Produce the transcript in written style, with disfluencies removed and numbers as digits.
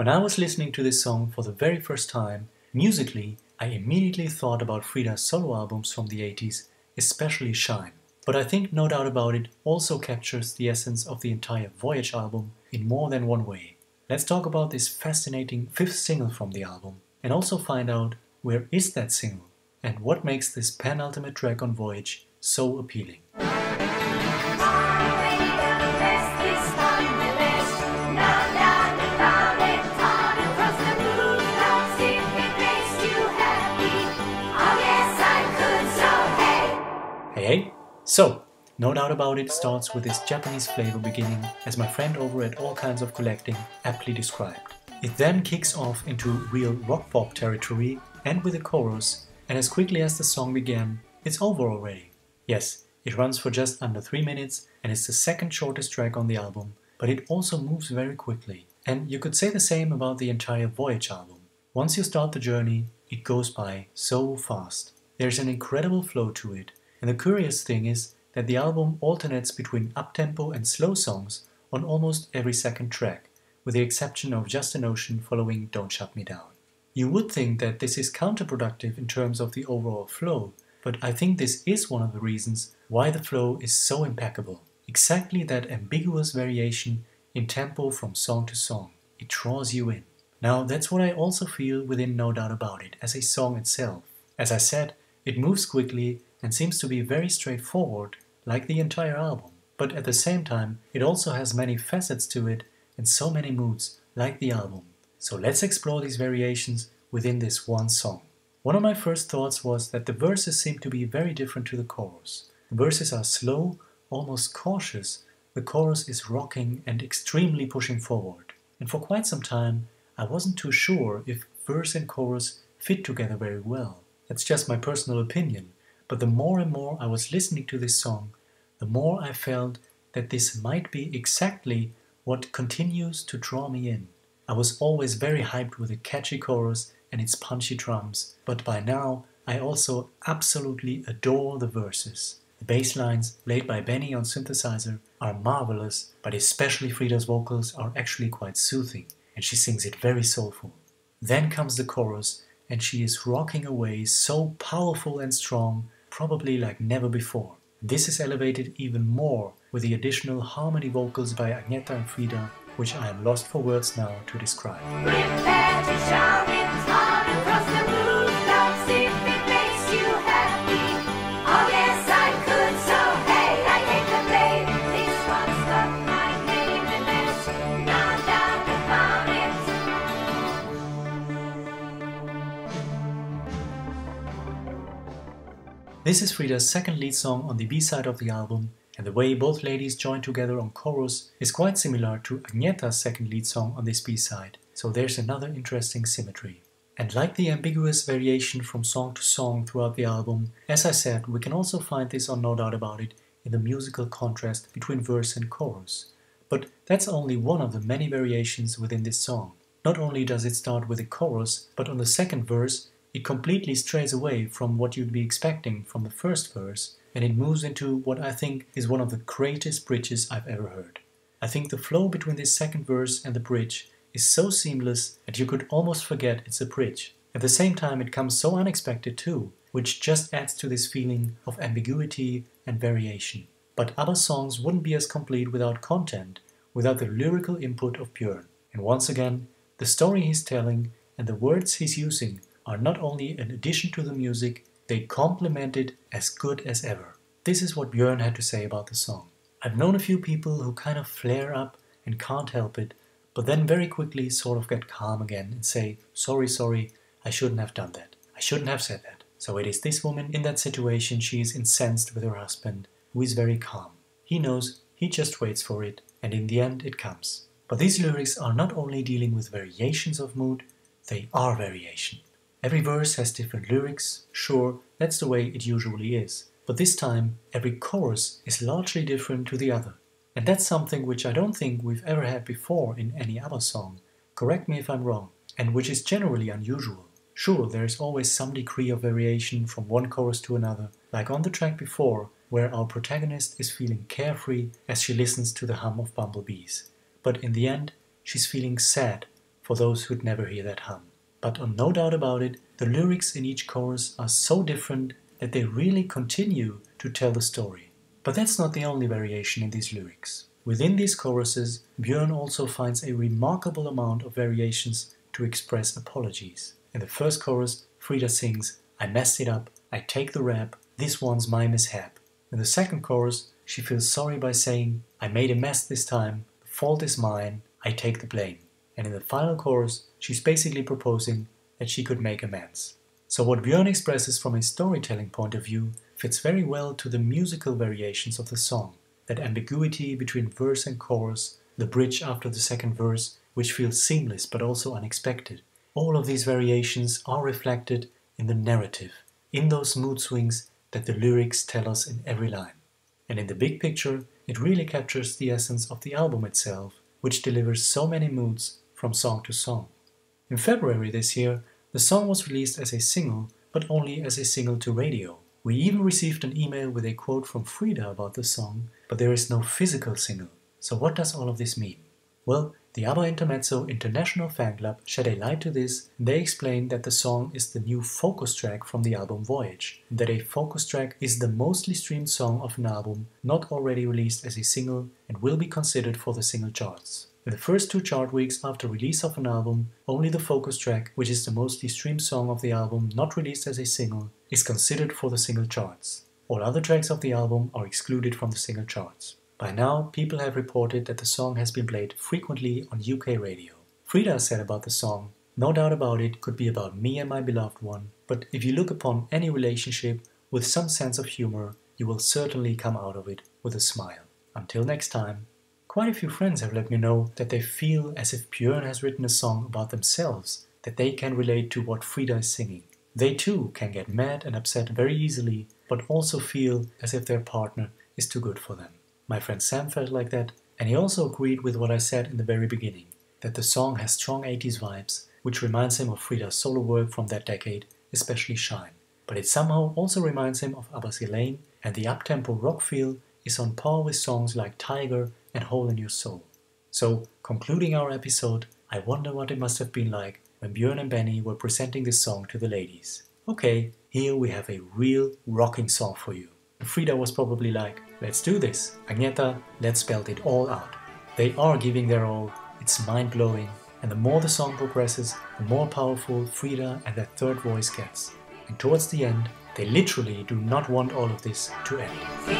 When I was listening to this song for the very first time, musically, I immediately thought about Frida's solo albums from the 80s, especially Shine. But I think No Doubt About It also captures the essence of the entire Voyage album in more than one way. Let's talk about this fascinating fifth single from the album, and also find out where is that single, and what makes this penultimate track on Voyage so appealing. So, No Doubt About It starts with this Japanese flavor beginning, as my friend over at All Kinds of Collecting aptly described. It then kicks off into real rock-pop territory and with a chorus, and as quickly as the song began, it's over already. Yes, it runs for just under 3 minutes and it's the second shortest track on the album, but it also moves very quickly. And you could say the same about the entire Voyage album. Once you start the journey, it goes by so fast. There's an incredible flow to it. And the curious thing is that the album alternates between up-tempo and slow songs on almost every second track, with the exception of Just a Notion following Don't Shut Me Down. You would think that this is counterproductive in terms of the overall flow, but I think this is one of the reasons why the flow is so impeccable. Exactly that ambiguous variation in tempo from song to song. It draws you in. Now, that's what I also feel within No Doubt About It as a song itself. As I said, it moves quickly and seems to be very straightforward, like the entire album. But at the same time, it also has many facets to it and so many moods, like the album. So let's explore these variations within this one song. One of my first thoughts was that the verses seem to be very different to the chorus. The verses are slow, almost cautious. The chorus is rocking and extremely pushing forward. And for quite some time, I wasn't too sure if verse and chorus fit together very well. That's just my personal opinion. But the more and more I was listening to this song, the more I felt that this might be exactly what continues to draw me in. I was always very hyped with the catchy chorus and its punchy drums, but by now I also absolutely adore the verses. The bass lines, laid by Benny on synthesizer, are marvelous, but especially Frida's vocals are actually quite soothing, and she sings it very soulful. Then comes the chorus, and she is rocking away so powerful and strong, probably like never before. This is elevated even more with the additional harmony vocals by Agnetha and Frida, which I am lost for words now to describe. This is Frida's second lead song on the B-side of the album, and the way both ladies join together on chorus is quite similar to Agnetha's second lead song on this B-side, so there's another interesting symmetry. And like the ambiguous variation from song to song throughout the album, as I said, we can also find this on No Doubt About It in the musical contrast between verse and chorus. But that's only one of the many variations within this song. Not only does it start with a chorus, but on the second verse, it completely strays away from what you'd be expecting from the first verse, and it moves into what I think is one of the greatest bridges I've ever heard. I think the flow between this second verse and the bridge is so seamless that you could almost forget it's a bridge. At the same time, it comes so unexpected too, which just adds to this feeling of ambiguity and variation. But other songs wouldn't be as complete without content, without the lyrical input of Björn. And once again, the story he's telling and the words he's using are not only an addition to the music, they complement it as good as ever. This is what Björn had to say about the song. I've known a few people who kind of flare up and can't help it, but then very quickly sort of get calm again and say, sorry, I shouldn't have done that. I shouldn't have said that. So it is this woman in that situation. She is incensed with her husband, who is very calm. He knows, he just waits for it, and in the end it comes. But these lyrics are not only dealing with variations of mood, they are variation. Every verse has different lyrics, sure, that's the way it usually is. But this time, every chorus is largely different to the other. And that's something which I don't think we've ever had before in any other song, correct me if I'm wrong, and which is generally unusual. Sure, there is always some degree of variation from one chorus to another, like on the track before, where our protagonist is feeling carefree as she listens to the hum of bumblebees. But in the end, she's feeling sad for those who'd never hear that hum. But on No Doubt About It, the lyrics in each chorus are so different that they really continue to tell the story. But that's not the only variation in these lyrics. Within these choruses, Björn also finds a remarkable amount of variations to express apologies. In the first chorus, Frida sings, "I messed it up, I take the rap, this one's my mishap." In the second chorus, she feels sorry by saying, "I made a mess this time, the fault is mine, I take the blame." And in the final chorus, she's basically proposing that she could make amends. So what Björn expresses from a storytelling point of view fits very well to the musical variations of the song. That ambiguity between verse and chorus, the bridge after the second verse, which feels seamless but also unexpected. All of these variations are reflected in the narrative, in those mood swings that the lyrics tell us in every line. And in the big picture, it really captures the essence of the album itself, which delivers so many moods from song to song. In February this year, the song was released as a single, but only as a single to radio. We even received an email with a quote from Frida about the song, but there is no physical single. So what does all of this mean? Well, the Abba Intermezzo International Fan Club shed a light to this, and they explained that the song is the new focus track from the album Voyage, and that a focus track is the mostly streamed song of an album not already released as a single and will be considered for the single charts. In the first two chart weeks after release of an album, only the focus track, which is the mostly streamed song of the album not released as a single, is considered for the single charts. All other tracks of the album are excluded from the single charts. By now, people have reported that the song has been played frequently on UK radio. Frida said about the song, "No doubt about it could be about me and my beloved one, but if you look upon any relationship with some sense of humor, you will certainly come out of it with a smile. Until next time." Quite a few friends have let me know that they feel as if Björn has written a song about themselves, that they can relate to what Frida is singing. They too can get mad and upset very easily, but also feel as if their partner is too good for them. My friend Sam felt like that, and he also agreed with what I said in the very beginning, that the song has strong 80s vibes, which reminds him of Frida's solo work from that decade, especially Shine. But it somehow also reminds him of Abba's Elaine, and the up-tempo rock feel is on par with songs like Tiger and Hole in Your Soul. So, concluding our episode, I wonder what it must have been like when Björn and Benny were presenting this song to the ladies. Okay, here we have a real rocking song for you. And Frida was probably like, "Let's do this, Agnetha, let's belt it all out." They are giving their all, it's mind-blowing, and the more the song progresses, the more powerful Frida and that third voice gets. And towards the end, they literally do not want all of this to end.